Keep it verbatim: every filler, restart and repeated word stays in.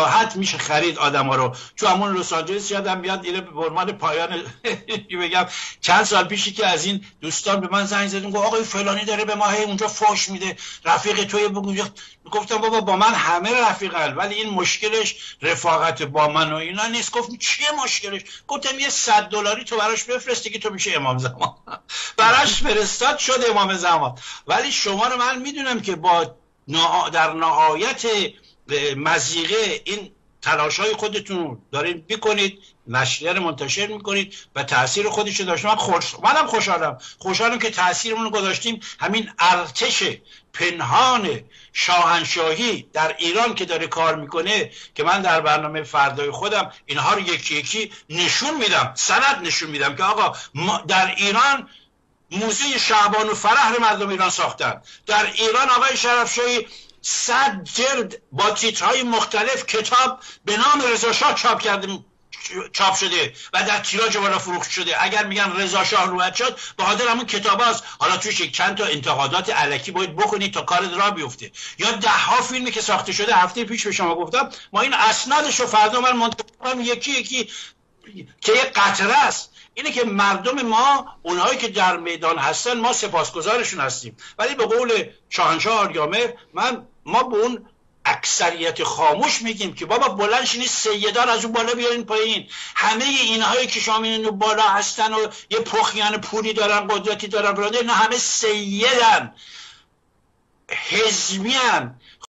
راحت میشه خرید آدم ها رو. چون همون لس آنجلس یادم بیاد ایره برمان پایان بگم چند سال پیشی که از این دوستان به من زنگ زدن گفت آقای فلانی داره به ما هی اونجا فوش میده، رفیق توی بگو. گفتم بابا با من همه رفیقن، ولی این مشکلش رفاقت با من و اینا نیست. گفت چیه مشکلش؟ گفتم یه صد دلاری تو براش بفرستی که تو میشه امام زمان. براش فرستاد شد امام زمان. ولی شما رو من میدونم که با در نهایت مزیقه این تلاش‌های خودتون دارین بکنید، نشریه رو منتشر میکنید و تاثیر خودش رو داشت. من خوش... منم خوشحالم خوشحالم که تاثیرمون رو گذاشتیم. همین ارتش پنهان شاهنشاهی در ایران که داره کار میکنه که من در برنامه فردای خودم اینها رو یکی یکی نشون میدم، سند نشون میدم که آقا ما در ایران موزه شعبان و فرح مردم ایران ساختن. در ایران آقای شرفشاهی صد جلد با تیترهای مختلف کتاب به نام رضا شاه چاپ کرده، چاپ شده و در تیراژ بالا فروخت شده. اگر میگن رضا شاه روحت شد به خاطر همون کتاب هاست. حالا توش یک چند تا انتقادات الکی باید بکنید تا کار را بیفته. یا ده ها فیلمی که ساخته شده. هفته پیش به شما گفتم ما این اسنادش رو فردا من منتشرم یکی یکی که یه قطره است. اینه که مردم ما اونهایی که در میدان هستن ما سپاسگزارشون هستیم، ولی به قول شاهنشاه آریامر من ما به اون اکثریت خاموش میگیم که بابا بلند شین سیدان از اون بالا بیارین پایین. همه اینهایی که شما میبینین اون بالا هستن و یه پخیان پولی دارن، قدرتی دارن، برادر، نه همه سیدن، حزبیان،